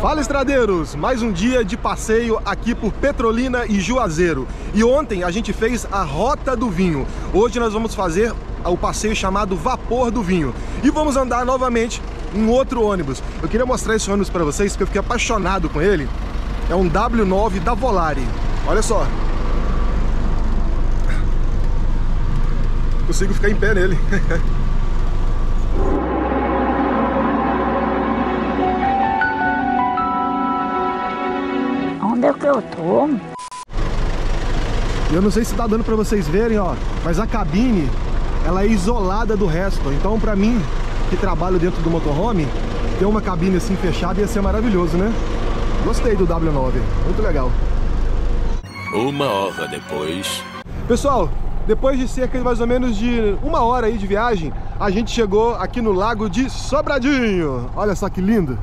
Fala, estradeiros! Mais um dia de passeio aqui por Petrolina e Juazeiro. E ontem a gente fez a Rota do Vinho. Hoje nós vamos fazer o passeio chamado Vapor do Vinho. E vamos andar novamente em outro ônibus. Eu queria mostrar esse ônibus para vocês porque eu fiquei apaixonado com ele. É um W9 da Volare. Olha só. Consigo ficar em pé nele. Onde é que eu tô? Eu não sei se tá dando pra vocês verem, ó, mas a cabine, ela é isolada do resto. Então, pra mim, que trabalho dentro do motorhome, ter uma cabine assim fechada ia ser maravilhoso, né? Gostei do W9, muito legal. Uma hora depois... Pessoal, depois de cerca de mais ou menos de uma hora aí de viagem, a gente chegou aqui no Lago de Sobradinho. Olha só que lindo.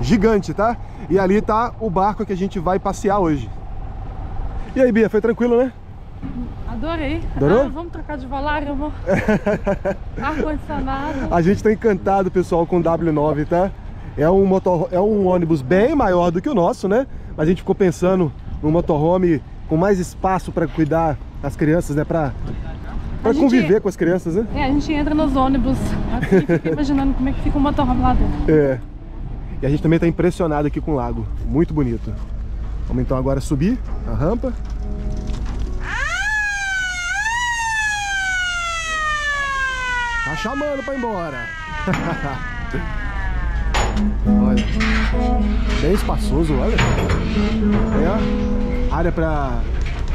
Gigante, tá? E ali tá o barco que a gente vai passear hoje. E aí, Bia, foi tranquilo, né? Adorei. Adorou? Ah, vamos trocar de Volare, amor. Ar-condicionado. A gente tá encantado, pessoal, com o W9, tá? É um ônibus bem maior do que o nosso, né? Mas a gente ficou pensando no motorhome com mais espaço para cuidar das crianças, né? Pra conviver com as crianças, né? É, a gente entra nos ônibus assim, fica imaginando como é que fica o motorhome lá dentro. É. E a gente também tá impressionado aqui com o lago. Muito bonito. Vamos então agora subir a rampa. Tá chamando pra ir embora. Olha. Bem espaçoso, olha. É. Área pra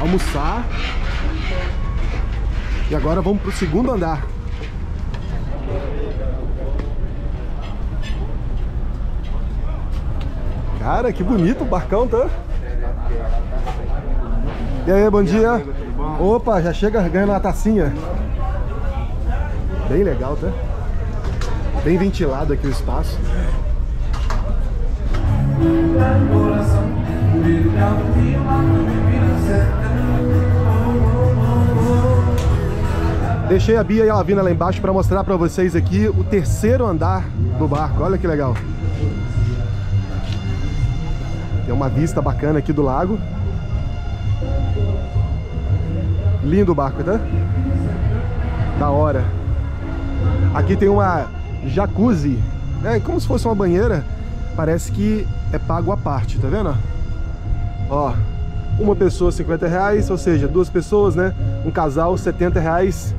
almoçar. E agora vamos pro segundo andar. Cara, que bonito o barcão, tá? E aí, bom dia. Opa, já chega ganhando uma tacinha. Bem legal, tá? Bem ventilado aqui o espaço. Deixei a Bia e a Lavina lá embaixo para mostrar para vocês aqui o terceiro andar do barco. Olha que legal. Tem uma vista bacana aqui do lago. Lindo o barco, tá? Da hora. Aqui tem uma jacuzzi. É como se fosse uma banheira. Parece que é pago à parte, tá vendo? Ó, uma pessoa R$50, ou seja, duas pessoas, né? Um casal R$70.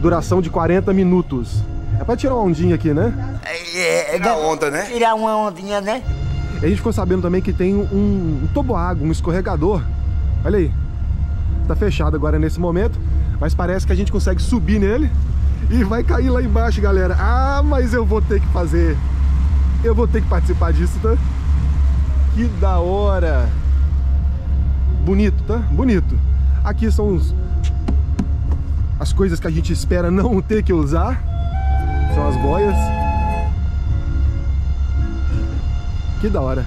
Duração de 40 minutos. É pra tirar uma ondinha aqui, né? É da onda, né? Tirar uma ondinha, né? A gente ficou sabendo também que tem um toboágua, um escorregador. Olha aí. Tá fechado agora nesse momento, mas parece que a gente consegue subir nele e vai cair lá embaixo, galera. Ah, mas eu vou ter que fazer. Eu vou ter que participar disso, tá? Que da hora. Bonito, tá? Bonito. Aqui são as coisas que a gente espera não ter que usar. São as boias. Que da hora.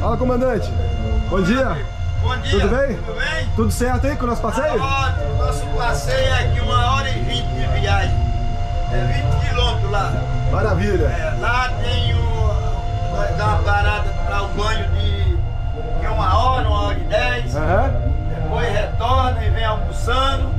Fala, comandante. Bom dia. Bom dia. Tudo bem? Tudo bem? Tudo certo aí com o nosso passeio? Ótimo. Nosso passeio é aqui 1h20 de viagem. É 20 quilômetros lá. Maravilha. É, lá tem uma parada para o banho de 1h, 1h10. Uhum. Depois retorna e vem almoçando.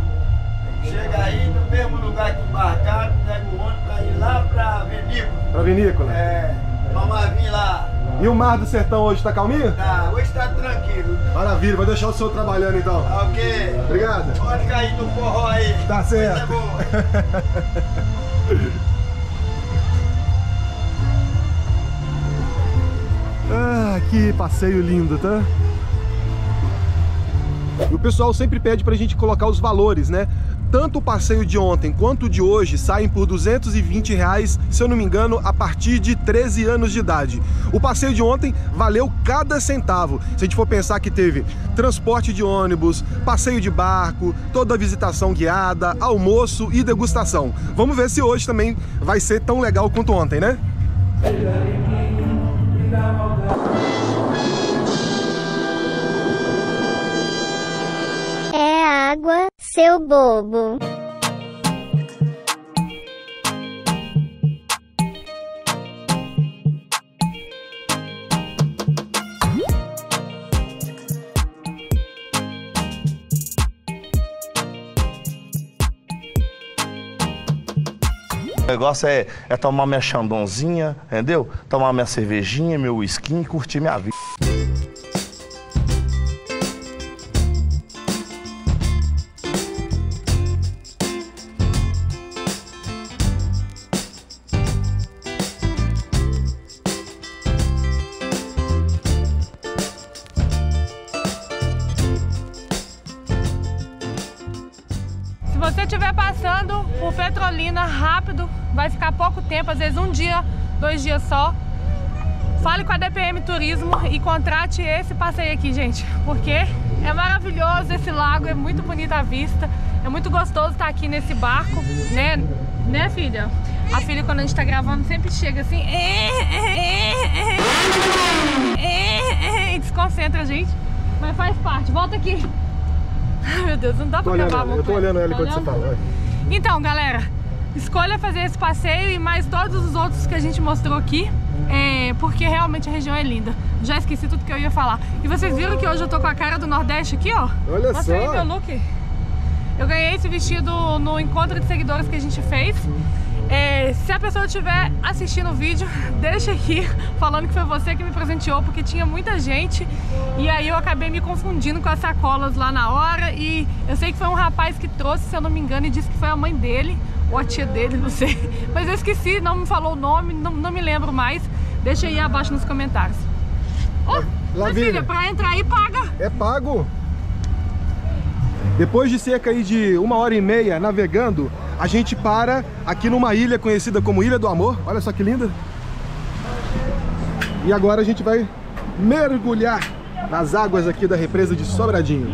Chega aí no mesmo lugar que embarcaram, pega o ônibus pra ir lá pra vinícola. Pra vinícola? É, vamos vir lá. E o mar do sertão hoje tá calminho? Tá, hoje tá tranquilo. Maravilha, vou deixar o senhor trabalhando então. Ok. Obrigado. Pode cair no forró aí. Tá certo. Ah, que passeio lindo, tá? E o pessoal sempre pede pra gente colocar os valores, né? Tanto o passeio de ontem quanto o de hoje saem por R$220, se eu não me engano, a partir de 13 anos de idade. O passeio de ontem valeu cada centavo. Se a gente for pensar que teve transporte de ônibus, passeio de barco, toda a visitação guiada, almoço e degustação. Vamos ver se hoje também vai ser tão legal quanto ontem, né? É água, seu bobo. O negócio é tomar minha chandonzinha, entendeu? Tomar minha cervejinha, meu whisky e curtir minha vida. Se você estiver passando por Petrolina rápido, vai ficar pouco tempo, às vezes um dia, 2 dias só. Fale com a DPM Turismo e contrate esse passeio aqui, gente, porque é maravilhoso esse lago, é muito bonita a vista, é muito gostoso estar aqui nesse barco, né filha? A filha, quando a gente tá gravando, sempre chega assim e desconcentra a gente, mas faz parte. Volta aqui. Ai, meu Deus, não dá pra gravar muito. Eu tô olhando ela enquanto você fala. Então, galera, escolha fazer esse passeio e mais todos os outros que a gente mostrou aqui, porque realmente a região é linda. Já esqueci tudo que eu ia falar. E vocês viram que hoje eu tô com a cara do Nordeste aqui, ó? Olha só! Mostrei meu look. Eu ganhei esse vestido no encontro de seguidores que a gente fez. Se a pessoa estiver assistindo o vídeo, deixa aqui falando que foi você que me presenteou, porque tinha muita gente e aí eu acabei me confundindo com as sacolas lá na hora, e eu sei que foi um rapaz que trouxe, se eu não me engano, e disse que foi a mãe dele ou a tia dele, não sei, mas eu esqueci, não me falou o nome, não me lembro mais. Deixa aí abaixo nos comentários. Mas filha, pra entrar aí paga. É pago. Depois de cerca aí de 1h30 navegando, a gente para aqui numa ilha conhecida como Ilha do Amor. Olha só que linda. E agora a gente vai mergulhar nas águas aqui da represa de Sobradinho.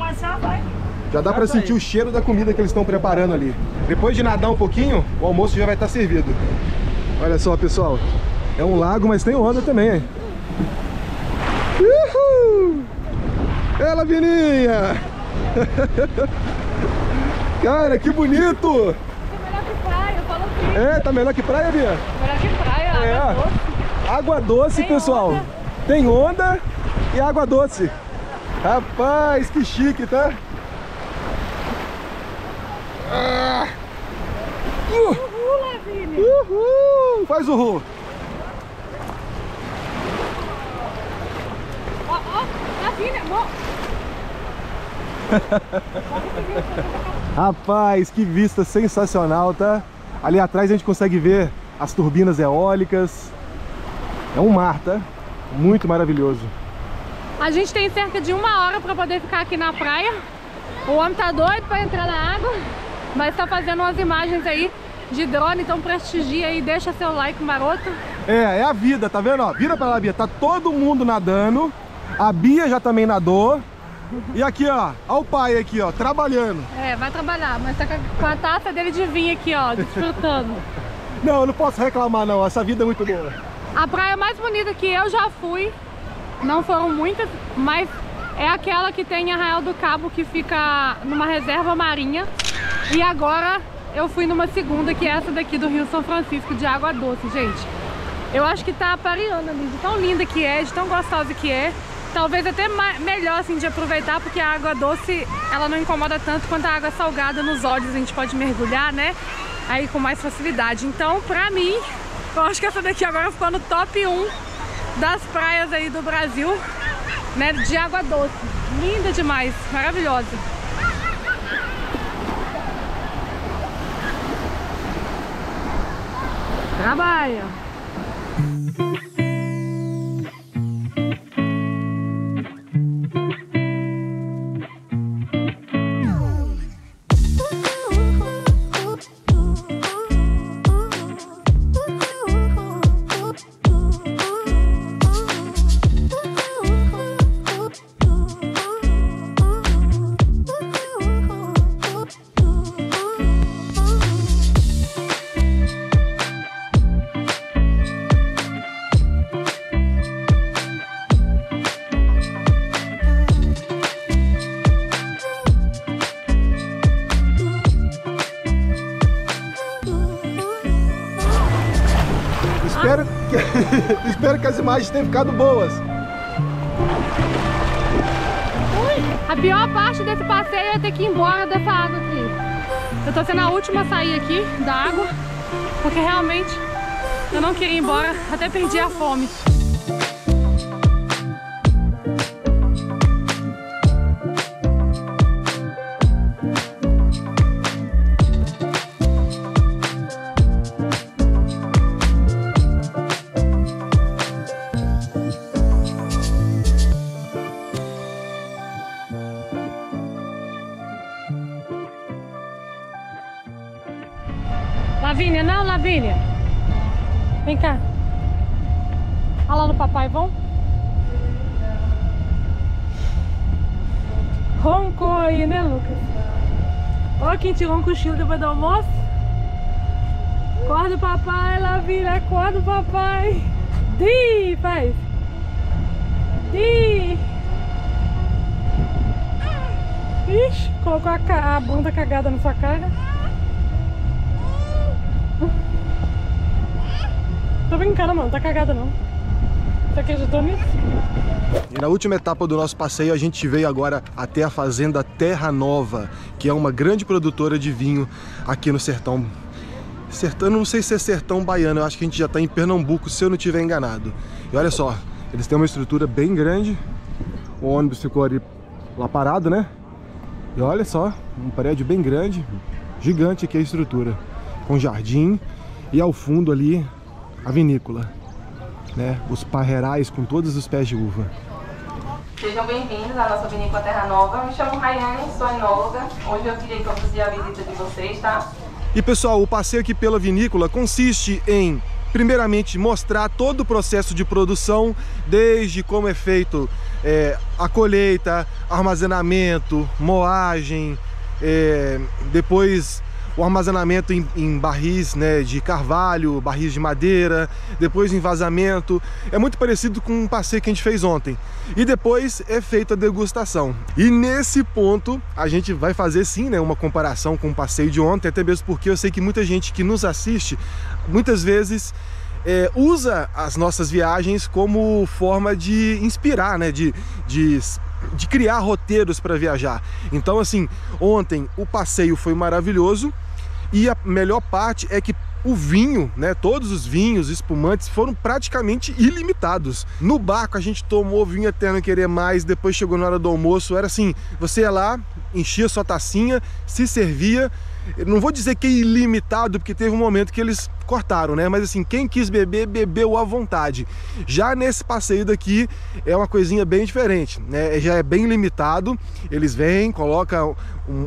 Já dá pra sentir o cheiro da comida que eles estão preparando ali. Depois de nadar um pouquinho, o almoço já vai estar servido. Olha só, pessoal. É um lago, mas tem onda também. Uhul! É, Lavininha! Cara, que bonito! É, tá melhor que praia, Bia? Melhor que praia, água doce. Água doce, tem pessoal. Onda. Tem onda e água doce. Rapaz, que chique, tá? Uhul, Lavínia. Uhul, faz o ru. Ó, Lavínia, bom. Rapaz, que vista sensacional, tá? Ali atrás a gente consegue ver as turbinas eólicas. É um mar, tá? Muito maravilhoso. A gente tem cerca de 1 hora para poder ficar aqui na praia. O homem tá doido para entrar na água, mas tá fazendo umas imagens aí de drone, então prestigia aí, deixa seu like maroto. É a vida, tá vendo? Ó, vira pra lá, Bia. Tá todo mundo nadando. A Bia já também nadou. E aqui, ó, olha o pai aqui, ó, trabalhando. É, vai trabalhar, mas tá com a taça dele de vinho aqui, ó, desfrutando. Não, eu não posso reclamar, não, essa vida é muito boa. A praia mais bonita que eu já fui, não foram muitas, mas é aquela que tem em Arraial do Cabo, que fica numa reserva marinha. E agora eu fui numa segunda, que é essa daqui do Rio São Francisco, de água doce, gente. Eu acho que tá pareando ali, de tão linda que é, de tão gostosa que é. Talvez até melhor assim de aproveitar, porque a água doce ela não incomoda tanto quanto a água salgada nos olhos, a gente pode mergulhar, né? Aí com mais facilidade. Então, pra mim, eu acho que essa daqui agora ficou no top 1 das praias aí do Brasil, né? De água doce. Linda demais, maravilhosa. Trabalha! Espero que as imagens tenham ficado boas. A pior parte desse passeio é ter que ir embora dessa água aqui. Eu tô sendo a última a sair aqui da água. porque realmente eu não queria ir embora, até perdi a fome. Lavínia, não, Lavínia. Vem cá. Olha lá no papai, vão? Roncou aí, né, Lucas? Ó, quem tirou um cochilo depois do almoço. Acorda o papai, Lavínia, acorda o papai. Di, faz. Di. Ixi, colocou a bunda cagada na sua cara. Tô brincando, mano, tá cagada não. Você acreditou nisso? E na última etapa do nosso passeio, a gente veio agora até a fazenda Terra Nova, que é uma grande produtora de vinho aqui no sertão. Sertão, não sei se é sertão baiano, eu acho que a gente já tá em Pernambuco, se eu não estiver enganado. E olha só, eles têm uma estrutura bem grande. O ônibus ficou ali lá parado, né? E olha só, um prédio bem grande, gigante aqui a estrutura, com jardim e ao fundo ali a vinícola, né? Os parreirais com todos os pés de uva. Sejam bem-vindos à nossa vinícola Terra Nova. Me chamo Rayane, sou enóloga. Hoje eu queria conduzir a visita de vocês, tá? E pessoal, o passeio aqui pela vinícola consiste em, primeiramente, mostrar todo o processo de produção, desde como é feito a colheita, armazenamento, moagem, depois o armazenamento em barris, né, de carvalho, barris de madeira, depois envasamento. É muito parecido com um passeio que a gente fez ontem. E depois é feita a degustação. E nesse ponto a gente vai fazer sim, né, uma comparação com o passeio de ontem, até mesmo porque eu sei que muita gente que nos assiste, muitas vezes usa as nossas viagens como forma de inspirar, né, de criar roteiros para viajar. Então assim, ontem o passeio foi maravilhoso e a melhor parte é que o vinho, né, todos os vinhos espumantes foram praticamente ilimitados. No barco a gente tomou vinho até não querer mais, depois chegou na hora do almoço, era assim, você ia lá, enchia sua tacinha, se servia. Eu não vou dizer que é ilimitado, porque teve um momento que eles cortaram, né? Mas assim, quem quis beber, bebeu à vontade. Já nesse passeio daqui é uma coisinha bem diferente, né? Já é bem limitado. Eles vêm, colocam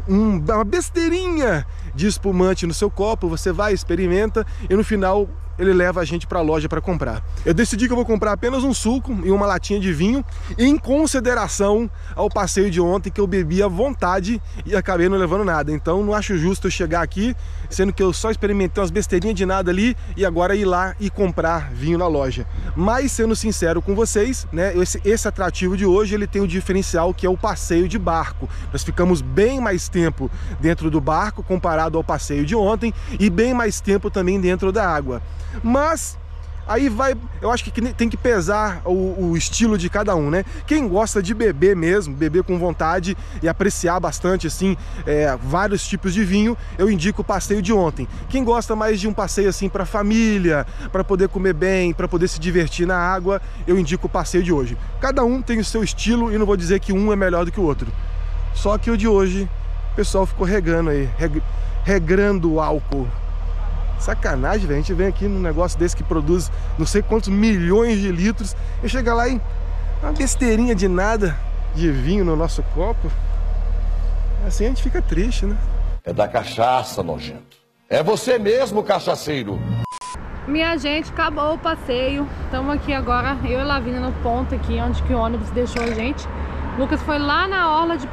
uma besteirinha de espumante no seu copo, você vai, experimenta e no final ele leva a gente para a loja para comprar. Eu decidi que eu vou comprar apenas um suco e uma latinha de vinho, em consideração ao passeio de ontem que eu bebi à vontade e acabei não levando nada. Então não acho justo eu chegar aqui, sendo que eu só experimentei umas besteirinhas de nada ali e agora ir lá e comprar vinho na loja. Mas sendo sincero com vocês, né, esse atrativo de hoje ele tem um diferencial que é o passeio de barco. Nós ficamos bem mais tempo dentro do barco comparado ao passeio de ontem e bem mais tempo também dentro da água. Mas aí vai, eu acho que tem que pesar o estilo de cada um, né? Quem gosta de beber mesmo, beber com vontade e apreciar bastante, assim, vários tipos de vinho, eu indico o passeio de ontem. Quem gosta mais de um passeio, assim, para família, para poder comer bem, para poder se divertir na água, eu indico o passeio de hoje. Cada um tem o seu estilo e não vou dizer que um é melhor do que o outro. Só que o de hoje, o pessoal ficou regando aí, regrando o álcool. Sacanagem, velho. A gente vem aqui num negócio desse que produz não sei quantos milhões de litros e chega lá e uma besteirinha de nada de vinho no nosso copo. Assim a gente fica triste, né? É da cachaça, nojento. É você mesmo, cachaceiro. Minha gente, acabou o passeio. Estamos aqui agora, eu e Lavínia, no ponto aqui onde que o ônibus deixou a gente. O Lucas foi lá na orla de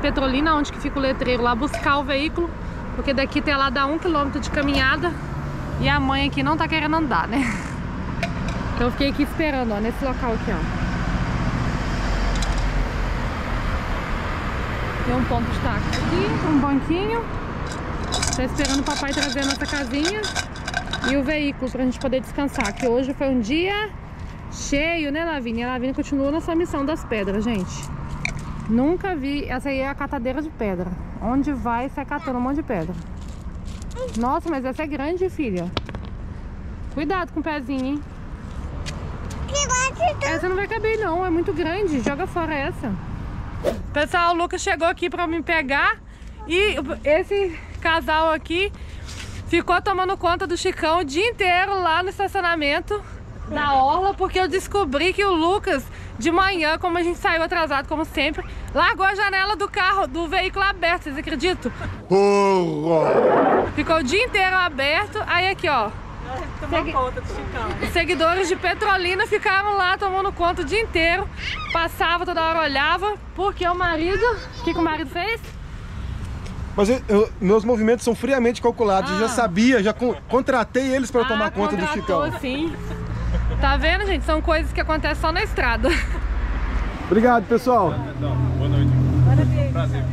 Petrolina, onde que fica o letreiro lá, buscar o veículo. Porque daqui até lá dá 1 quilômetro de caminhada e a mãe aqui não tá querendo andar, né? Então eu fiquei aqui esperando, ó, nesse local aqui, ó. Tem um ponto de táxi aqui, um banquinho. Tá esperando o papai trazer a nossa casinha e o veículo pra gente poder descansar. Que hoje foi um dia cheio, né, Lavínia? A Lavínia continua na sua missão das pedras, gente. Nunca vi, essa aí é a catadeira de pedra. Onde vai, sai catando um monte de pedra. Nossa, mas essa é grande, filha. Cuidado com o pezinho, hein? Essa não vai caber, não. É muito grande. Joga fora essa. Pessoal, o Lucas chegou aqui pra me pegar. E esse casal aqui ficou tomando conta do Chicão o dia inteiro lá no estacionamento da orla, porque eu descobri que o Lucas, de manhã, como a gente saiu atrasado, como sempre, largou a janela do carro, do veículo aberta, vocês acreditam? Ficou o dia inteiro aberto, aí aqui, ó. Conta do Chicão. Seguidores de Petrolina ficaram lá tomando conta o dia inteiro, passava, toda hora olhava, porque o marido, o que o marido fez? Mas meus movimentos são friamente calculados, eu já sabia, já contratei eles para tomar conta do Chicão. Sim. Tá vendo, gente? São coisas que acontecem só na estrada. Obrigado, pessoal. Boa noite. Prazer.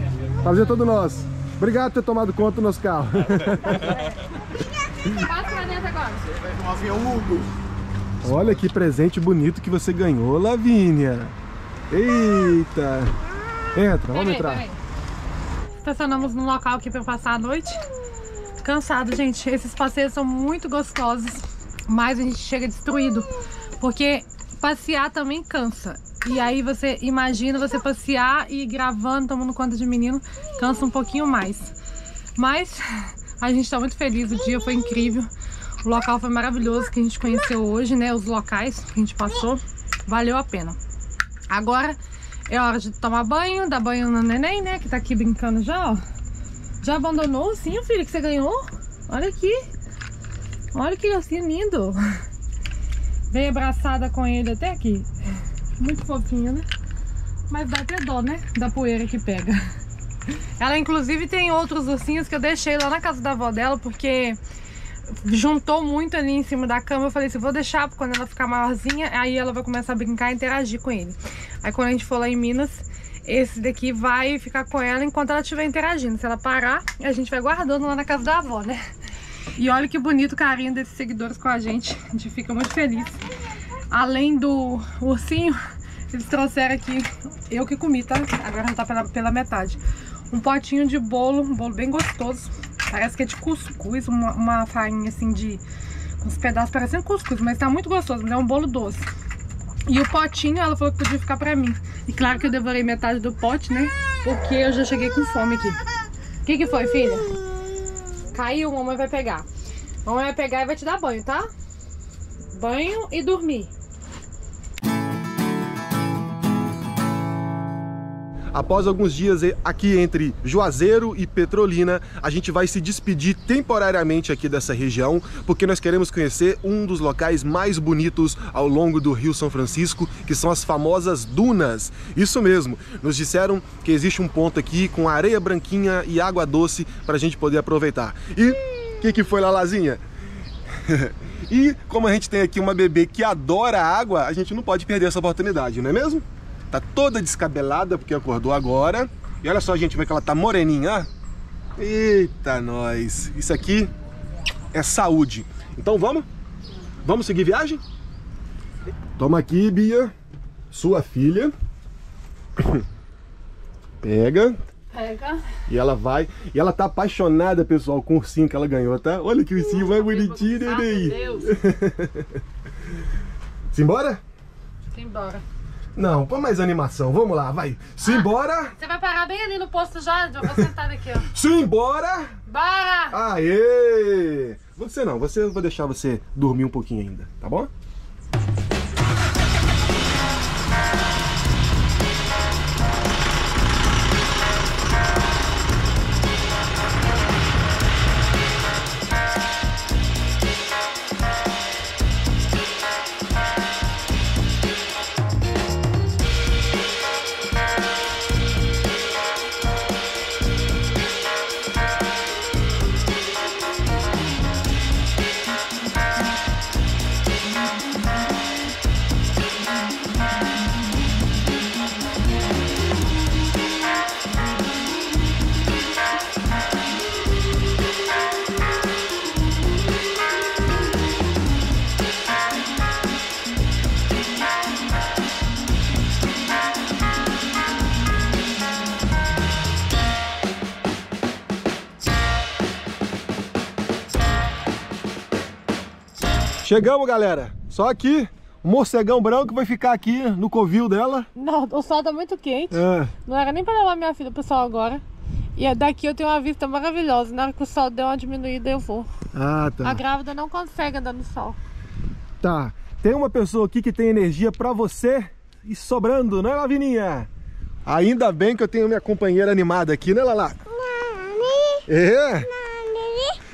Prazer todo nosso. Obrigado por ter tomado conta do nosso carro. Passa pra dentro agora. Você vai tomar vinho Hugo. Olha que presente bonito que você ganhou, Lavínia. Eita. Entra, vamos entrar. Estacionamos num local aqui pra eu passar a noite. Cansado, gente. Esses passeios são muito gostosos, mas a gente chega destruído, porque passear também cansa. E aí você imagina você passear e gravando, tomando conta de menino, cansa um pouquinho mais. Mas a gente tá muito feliz, o dia foi incrível. O local foi maravilhoso que a gente conheceu hoje, né? Os locais que a gente passou, valeu a pena. Agora é hora de tomar banho, dar banho no neném, né? Que tá aqui brincando já, ó. Já abandonou sim, o filho que você ganhou? Olha aqui. Olha que ursinho lindo. Veio abraçada com ele até aqui. Muito fofinho, né? Mas dá até dó, né? Da poeira que pega. Ela, inclusive, tem outros ursinhos que eu deixei lá na casa da avó dela, porque juntou muito ali em cima da cama. Eu falei assim, vou deixar quando ela ficar maiorzinha, aí ela vai começar a brincar e interagir com ele. Aí quando a gente for lá em Minas, esse daqui vai ficar com ela enquanto ela estiver interagindo. Se ela parar, a gente vai guardando lá na casa da avó, né? E olha que bonito o carinho desses seguidores com a gente fica muito feliz. Além do ursinho, eles trouxeram aqui, eu que comi, tá? Agora já tá pela metade. Um potinho de bolo, um bolo bem gostoso. Parece que é de cuscuz, uma farinha assim de... com os pedaços parecendo cuscuz, mas tá muito gostoso, né? É um bolo doce. E o potinho, ela falou que podia ficar pra mim. E claro que eu devorei metade do pote, né? Porque eu já cheguei com fome aqui. O que foi, filha? Caiu, mamãe vai pegar. Mamãe vai pegar e vai te dar banho, tá? Banho e dormir. Após alguns dias aqui entre Juazeiro e Petrolina, a gente vai se despedir temporariamente aqui dessa região, porque nós queremos conhecer um dos locais mais bonitos ao longo do Rio São Francisco, que são as famosas dunas. Isso mesmo, nos disseram que existe um ponto aqui com areia branquinha e água doce para a gente poder aproveitar. E o que foi lá, Lazinha? E como a gente tem aqui uma bebê que adora água, a gente não pode perder essa oportunidade, não é mesmo? Tá toda descabelada porque acordou agora. E olha só, gente, vê que ela tá moreninha. Eita, nós. Isso aqui é saúde. Então vamos? Vamos seguir viagem? Toma aqui, Bia. Sua filha. Pega. Pega. E ela vai. E ela tá apaixonada, pessoal, com o ursinho que ela ganhou, tá? Olha que ursinho mais bonitinho, neném. Meu Deus. Simbora? Simbora. Não, põe mais animação. Vamos lá, vai. Simbora. Você vai parar bem ali no posto já. Eu vou sentar aqui, ó. Simbora. Bora. Aê. Você não. Eu vou deixar você dormir um pouquinho ainda, tá bom? Chegamos, galera. Só que o morcegão branco vai ficar aqui no covil dela. Não, o sol tá muito quente. É. Não era nem para levar minha filha pro sol agora. E daqui eu tenho uma vista maravilhosa. Na hora que o sol deu uma diminuída, eu vou. Ah, tá. A grávida não consegue andar no sol. Tá. Tem uma pessoa aqui que tem energia para você e sobrando, né, Lavininha? Ainda bem que eu tenho minha companheira animada aqui, né, Lala? Nani. É? Nani.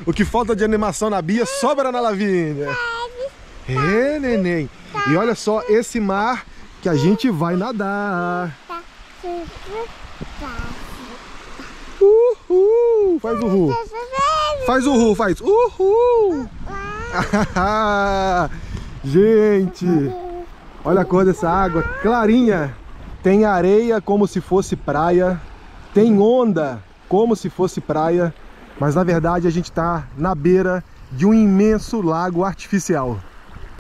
O que falta de animação na Bia sobra na Lavininha. É, neném. E olha só esse mar que a gente vai nadar. Uhul. Faz o ru. Faz o ru, faz. Uhul. Gente, olha a cor dessa água, clarinha. Tem areia como se fosse praia. Tem onda como se fosse praia. Mas na verdade a gente está na beira de um imenso lago artificial.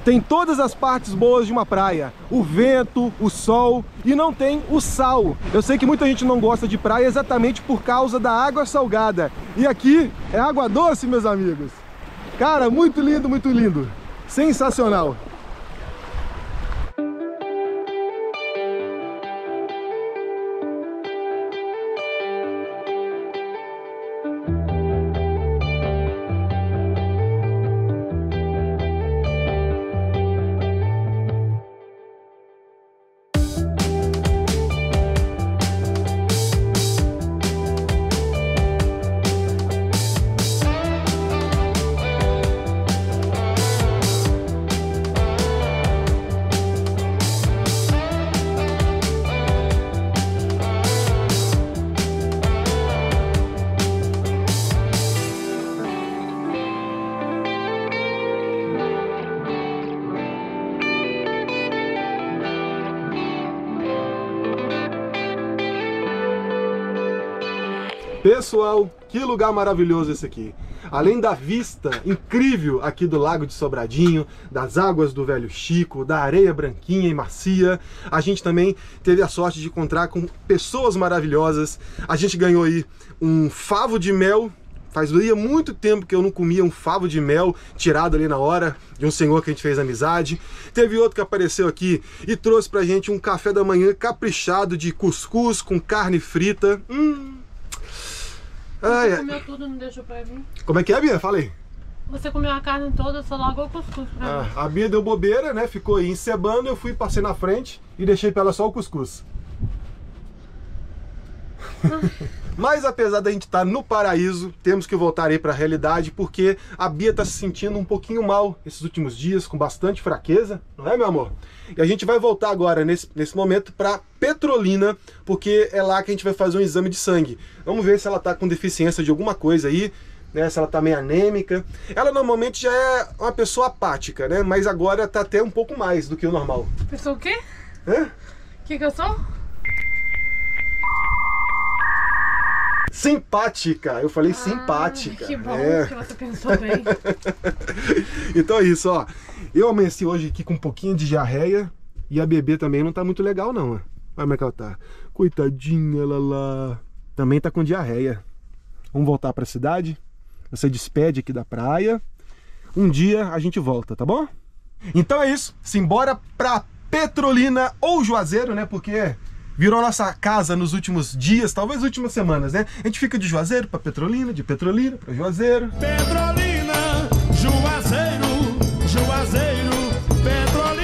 Tem todas as partes boas de uma praia. O vento, o sol e não tem o sal. Eu sei que muita gente não gosta de praia exatamente por causa da água salgada. E aqui é água doce, meus amigos. Cara, muito lindo, muito lindo. Sensacional! Pessoal, que lugar maravilhoso esse aqui. Além da vista incrível aqui do Lago de Sobradinho, das águas do Velho Chico, da areia branquinha e macia, a gente também teve a sorte de encontrar com pessoas maravilhosas. A gente ganhou aí um favo de mel. Fazia muito tempo que eu não comia um favo de mel tirado ali na hora de um senhor que a gente fez amizade. Teve outro que apareceu aqui e trouxe pra gente um café da manhã caprichado de cuscuz com carne frita. Você comeu tudo, não deixou pra mim? Como é que é, Bia? Fala aí. Você comeu a carne toda, só largou o cuscuz pra mim. A Bia deu bobeira, né? Ficou aí encebando, eu fui, passei na frente e deixei pra ela só o cuscuz. Mas apesar da gente estar no paraíso, temos que voltar aí pra realidade, porque a Bia tá se sentindo um pouquinho mal esses últimos dias, com bastante fraqueza, não é, meu amor? E a gente vai voltar agora, nesse momento, pra Petrolina, porque é lá que a gente vai fazer um exame de sangue. Vamos ver se ela tá com deficiência de alguma coisa aí, né? Se ela tá meio anêmica. Ela normalmente já é uma pessoa apática, né? Mas agora tá até um pouco mais do que o normal. Pessoa o quê? Hã? Que eu sou? Simpática. Eu falei simpática. Que bom que você pensou bem. Então é isso, ó. Eu amanheci hoje aqui com um pouquinho de diarreia. E a bebê também não tá muito legal, não. Olha como é que ela tá. Coitadinha, Lala. Também tá com diarreia. Vamos voltar pra cidade. Você despede aqui da praia. Um dia a gente volta, tá bom? Então é isso. Simbora pra Petrolina ou Juazeiro, né? Porque virou nossa casa nos últimos dias, talvez últimas semanas, né? A gente fica de Juazeiro pra Petrolina, de Petrolina pra Juazeiro. Petrolina, Juazeiro, Juazeiro, Petrolina.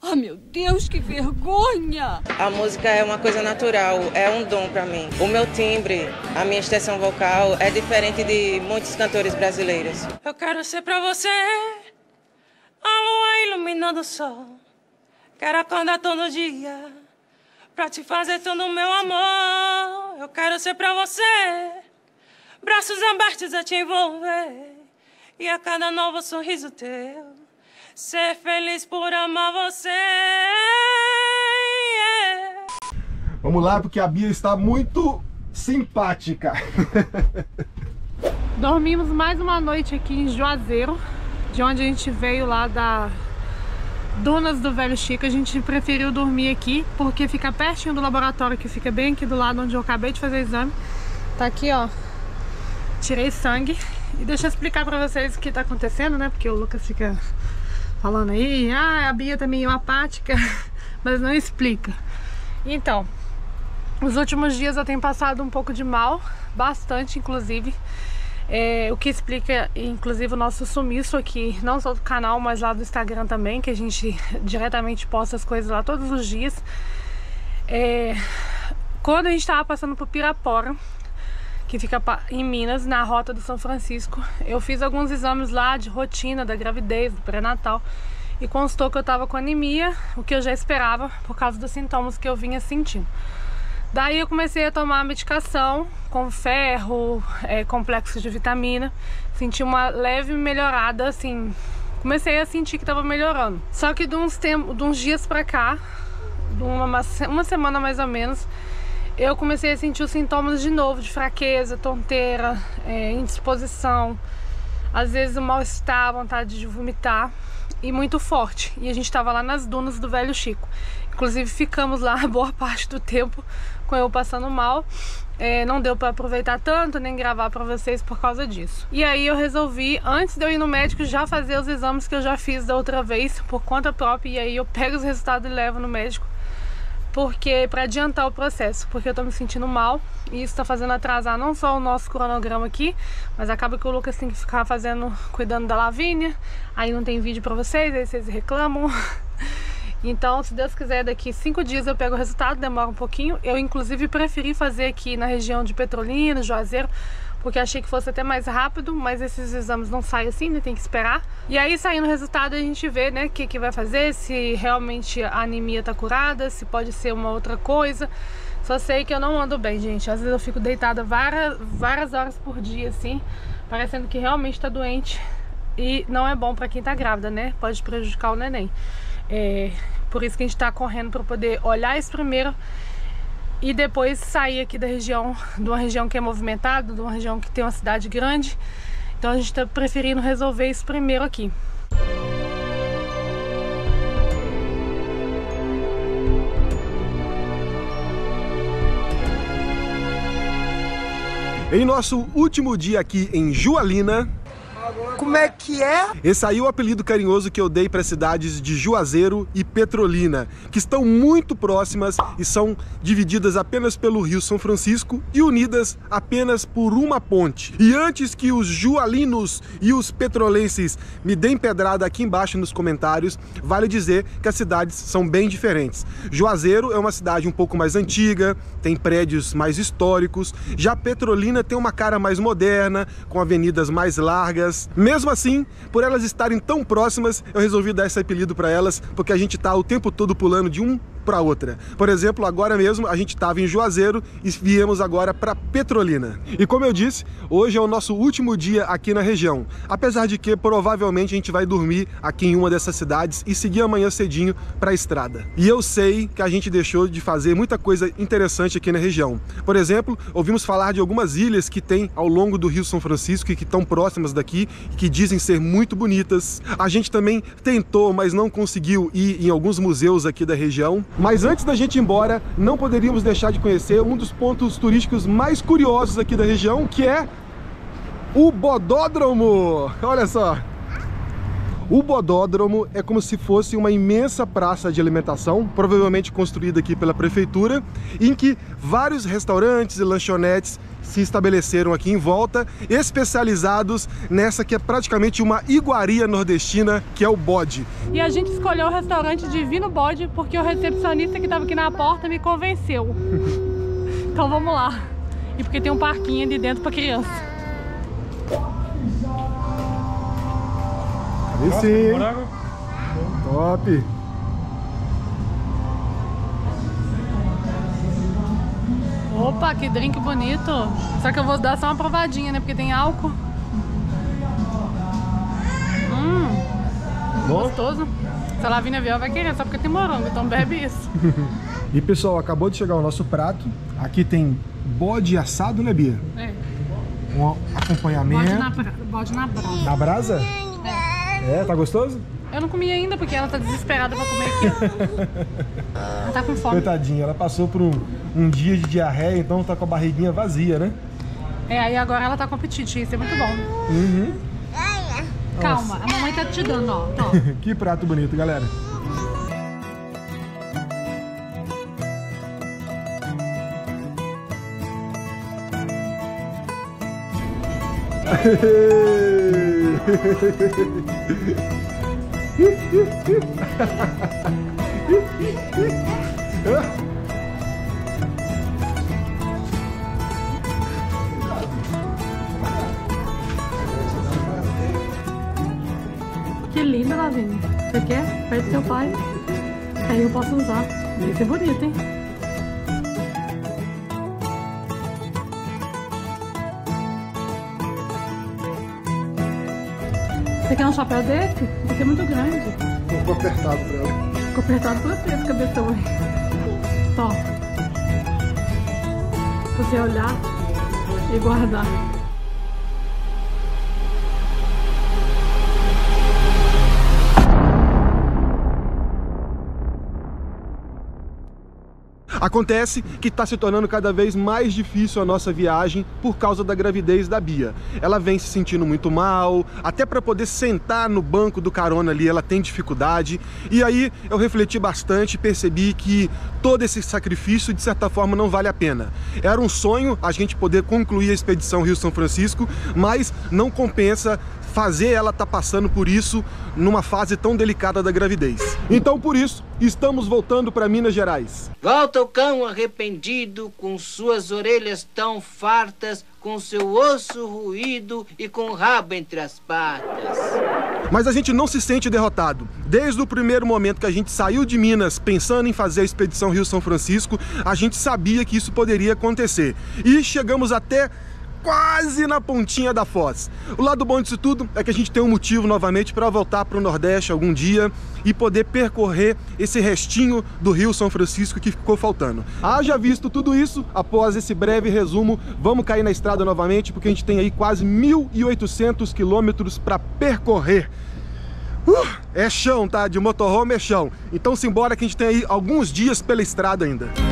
Ah, meu Deus, que vergonha! A música é uma coisa natural, é um dom pra mim. O meu timbre, a minha extensão vocal é diferente de muitos cantores brasileiros. Eu quero ser pra você a lua iluminando o sol. Quero acordar todo dia pra te fazer todo o meu amor. Eu quero ser pra você, braços abertos a te envolver. E a cada novo sorriso teu, ser feliz por amar você. Yeah. Vamos lá, porque a Bia está muito simpática. Dormimos mais uma noite aqui em Juazeiro, de onde a gente veio lá da Dunas do Velho Chico. A gente preferiu dormir aqui, porque fica pertinho do laboratório, que fica bem aqui do lado onde eu acabei de fazer o exame. Tá aqui, ó. tirei sangue. E deixa eu explicar pra vocês o que tá acontecendo, né? Porque o Lucas fica falando aí, ah, a Bia tá meio apática, mas não explica. Então, nos últimos dias eu tenho passado um pouco de mal, bastante inclusive, o que explica inclusive o nosso sumiço aqui, não só do canal, mas lá do Instagram também, que a gente diretamente posta as coisas lá todos os dias. Quando a gente tava passando por Pirapora, que fica em Minas, na Rota do São Francisco, eu fiz alguns exames lá de rotina, da gravidez, do pré-natal, e constou que eu tava com anemia, o que eu já esperava por causa dos sintomas que eu vinha sentindo. Daí eu comecei a tomar medicação com ferro, complexo de vitamina, senti uma leve melhorada, assim, comecei a sentir que tava melhorando. Só que de uns dias pra cá, de uma semana mais ou menos, eu comecei a sentir os sintomas de novo, de fraqueza, tonteira, indisposição, às vezes o mal-estar, vontade de vomitar, e muito forte. E a gente estava lá nas dunas do Velho Chico. Inclusive ficamos lá boa parte do tempo com eu passando mal. Não deu para aproveitar tanto, nem gravar para vocês por causa disso. E aí eu resolvi, antes de eu ir no médico, já fazer os exames que eu já fiz da outra vez, por conta própria, e aí eu pego os resultados e levo no médico. Porque para adiantar o processo, porque eu tô me sentindo mal e isso tá fazendo atrasar não só o nosso cronograma aqui, mas acaba que o Lucas tem que ficar cuidando da Lavínia, aí não tem vídeo pra vocês, aí vocês reclamam. Então, se Deus quiser, daqui 5 dias eu pego o resultado, demora um pouquinho. Eu inclusive preferi fazer aqui na região de Petrolina, Juazeiro, porque achei que fosse até mais rápido, mas esses exames não saem assim, né? Tem que esperar. E aí, saindo o resultado, a gente vê, né, o que que vai fazer, se realmente a anemia tá curada, se pode ser uma outra coisa. Só sei que eu não ando bem, gente. Às vezes eu fico deitada várias horas por dia, assim, parecendo que realmente tá doente. E não é bom pra quem tá grávida, né? Pode prejudicar o neném. Por isso que a gente tá correndo pra poder olhar isso primeiro, e depois sair aqui da região, de uma região que é movimentada, de uma região que tem uma cidade grande. Então a gente tá preferindo resolver isso primeiro aqui. Em nosso último dia aqui em Jualina... Como é que é? Esse aí é o apelido carinhoso que eu dei para as cidades de Juazeiro e Petrolina, que estão muito próximas e são divididas apenas pelo Rio São Francisco e unidas apenas por uma ponte. E antes que os jualinos e os petrolenses me deem pedrada aqui embaixo nos comentários, vale dizer que as cidades são bem diferentes. Juazeiro é uma cidade um pouco mais antiga, tem prédios mais históricos, já Petrolina tem uma cara mais moderna, com avenidas mais largas. Mesmo assim, por elas estarem tão próximas, eu resolvi dar esse apelido para elas, porque a gente tá o tempo todo pulando de um para outra. Por exemplo, agora mesmo a gente estava em Juazeiro e viemos agora para Petrolina. E como eu disse, hoje é o nosso último dia aqui na região. Apesar de que provavelmente a gente vai dormir aqui em uma dessas cidades e seguir amanhã cedinho para a estrada. E eu sei que a gente deixou de fazer muita coisa interessante aqui na região. Por exemplo, ouvimos falar de algumas ilhas que tem ao longo do Rio São Francisco e que estão próximas daqui e que dizem ser muito bonitas. A gente também tentou, mas não conseguiu ir em alguns museus aqui da região. Mas antes da gente ir embora, não poderíamos deixar de conhecer um dos pontos turísticos mais curiosos aqui da região, que é o Bodódromo. Olha só! O Bodódromo é como se fosse uma imensa praça de alimentação, provavelmente construída aqui pela prefeitura, em que vários restaurantes e lanchonetes se estabeleceram aqui em volta, especializados nessa que é praticamente uma iguaria nordestina, que é o bode. E a gente escolheu o restaurante Divino Bode porque o recepcionista que estava aqui na porta me convenceu. Então vamos lá. E porque tem um parquinho ali dentro para criança. E sim, top! Opa, que drink bonito! Só que eu vou dar só uma provadinha, né? Porque tem álcool. Bom. Gostoso. Se a Lavínia vier, vai querer, só porque tem morango, então bebe isso. E pessoal, acabou de chegar o nosso prato. Aqui tem bode assado, né, Bia? É. Um acompanhamento. Bode na brasa. Na brasa? Tá gostoso? Eu não comi ainda porque ela tá desesperada pra comer aqui. Ela tá com fome. Coitadinha, ela passou por um dia de diarreia, então tá com a barriguinha vazia, né? É, aí agora ela tá competitiva, isso é muito bom. Uhum. Calma, nossa, a mamãe tá te dando, ó. Que prato bonito, galera. Que linda, Lavinha. Você quer? Pede pro seu pai. Aí eu posso usar. Isso é bonito, hein? Você quer um chapéu desse? Esse é muito grande. Ficou apertado pra ela. Ficou apertado pra você, cabeção aí. Top. Você olhar e guardar. Acontece que está se tornando cada vez mais difícil a nossa viagem por causa da gravidez da Bia. Ela vem se sentindo muito mal, até para poder sentar no banco do carona ali ela tem dificuldade. E aí eu refleti bastante e percebi que todo esse sacrifício de certa forma não vale a pena. Era um sonho a gente poder concluir a Expedição Rio-São Francisco, mas não compensa fazer ela tá passando por isso numa fase tão delicada da gravidez. Então, por isso, estamos voltando para Minas Gerais. Volta o cão arrependido, com suas orelhas tão fartas, com seu osso ruído e com o rabo entre as patas. Mas a gente não se sente derrotado. Desde o primeiro momento que a gente saiu de Minas pensando em fazer a Expedição Rio-São Francisco, a gente sabia que isso poderia acontecer. E chegamos até quase na pontinha da Foz. O lado bom disso tudo é que a gente tem um motivo novamente para voltar para o Nordeste algum dia e poder percorrer esse restinho do Rio São Francisco que ficou faltando. Haja visto tudo isso, após esse breve resumo, vamos cair na estrada novamente porque a gente tem aí quase 1.800 quilômetros para percorrer. É chão, tá? De motorhome é chão. Então simbora que a gente tem aí alguns dias pela estrada ainda.